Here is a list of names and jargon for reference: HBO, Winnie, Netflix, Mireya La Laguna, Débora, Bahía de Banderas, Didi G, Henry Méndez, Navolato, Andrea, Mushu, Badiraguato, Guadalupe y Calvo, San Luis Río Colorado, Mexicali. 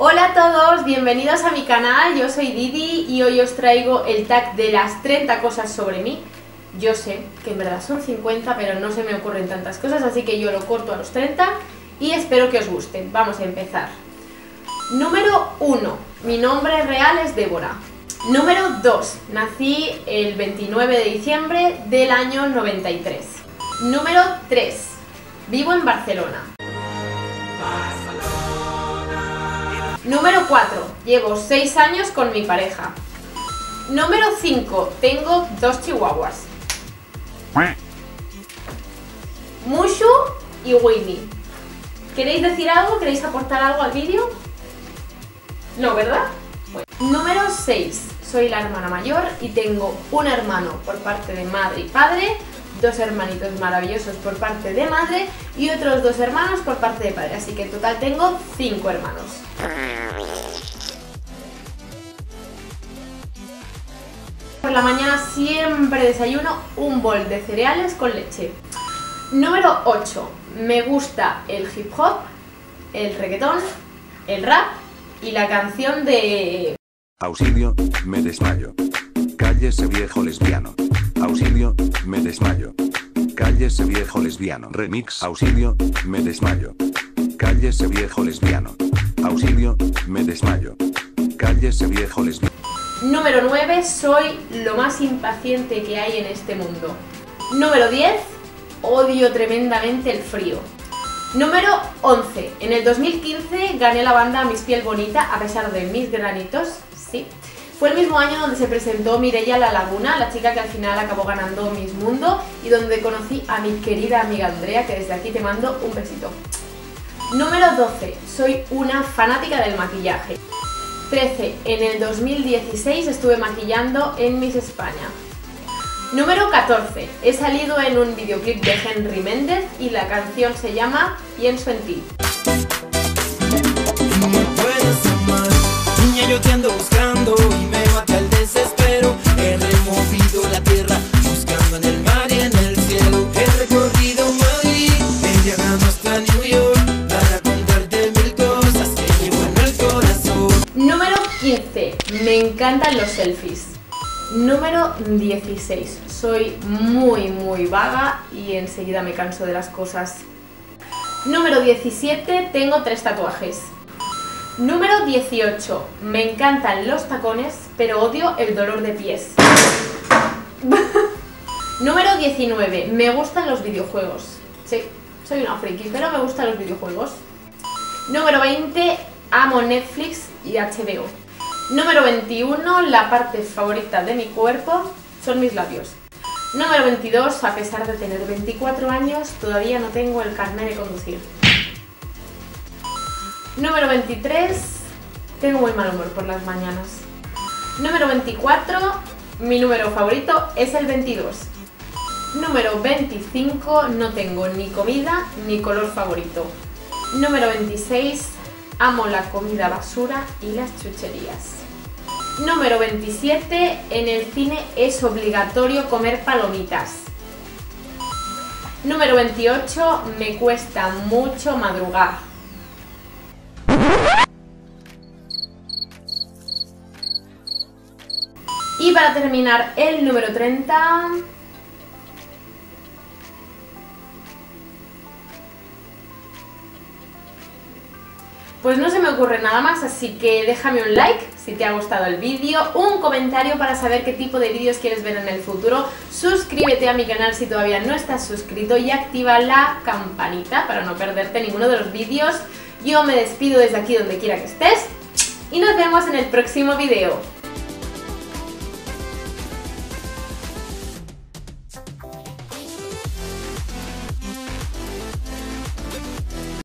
Hola a todos, bienvenidos a mi canal, yo soy Didi y hoy os traigo el tag de las 30 cosas sobre mí. Yo sé que en verdad son 50, pero no se me ocurren tantas cosas, así que yo lo corto a los 30 y espero que os gusten. Vamos a empezar. Número 1. Mi nombre real es Débora. Número 2. Nací el 29 de diciembre del año 93. Número 3. Vivo en Barcelona. Número 4. Llevo 6 años con mi pareja. Número 5. Tengo 2 chihuahuas. Mushu y Winnie. ¿Queréis decir algo? ¿Queréis aportar algo al vídeo? No, ¿verdad? Bueno. Número 6. Soy la hermana mayor y tengo un hermano por parte de madre y padre, dos hermanitos maravillosos por parte de madre y otros dos hermanos por parte de padre. Así que en total tengo 5 hermanos. Por la mañana siempre desayuno un bol de cereales con leche. Número 8. Me gusta el hip hop, el reggaetón, el rap y la canción de... Auxilio, me desmayo. Cállese viejo lesbiano. Auxilio, me desmayo. Cállese viejo lesbiano. Remix. Auxilio, me desmayo. Cállese viejo lesbiano. Auxilio, me desmayo. Cállese viejo lesbiano. Número 9. Soy lo más impaciente que hay en este mundo. Número 10. Odio tremendamente el frío. Número 11. En el 2015 gané la banda Mis Piel Bonita a pesar de mis granitos. Sí. Fue el mismo año donde se presentó Mireya La Laguna, la chica que al final acabó ganando Miss Mundo, y donde conocí a mi querida amiga Andrea, que desde aquí te mando un besito. Número 12. Soy una fanática del maquillaje. 13. En el 2016 estuve maquillando en Miss España. Número 14. He salido en un videoclip de Henry Méndez y la canción se llama Pienso en ti. Yo te ando buscando y me mata el desespero. He removido la tierra, buscando en el mar y en el cielo. He recorrido Madrid, he viajado hasta New York para contarte mil cosas que llevo en el corazón. Número 15. Me encantan los selfies. Número 16. Soy muy vaga y enseguida me canso de las cosas. Número 17. Tengo 3 tatuajes. Número 18. Me encantan los tacones, pero odio el dolor de pies. Número 19. Me gustan los videojuegos. Sí, soy una friki, pero me gustan los videojuegos. Número 20. Amo Netflix y HBO. Número 21. La parte favorita de mi cuerpo son mis labios. Número 22. A pesar de tener 24 años, todavía no tengo el carnet de conducir. Número 23, tengo muy mal humor por las mañanas. Número 24, mi número favorito es el 22. Número 25, no tengo ni comida ni color favorito. Número 26, amo la comida basura y las chucherías. Número 27, en el cine es obligatorio comer palomitas. Número 28, me cuesta mucho madrugar. Y para terminar, el número 30... Pues no se me ocurre nada más, así que déjame un like si te ha gustado el vídeo, un comentario para saber qué tipo de vídeos quieres ver en el futuro, suscríbete a mi canal si todavía no estás suscrito y activa la campanita para no perderte ninguno de los vídeos. Yo me despido desde aquí donde quiera que estés y nos vemos en el próximo vídeo.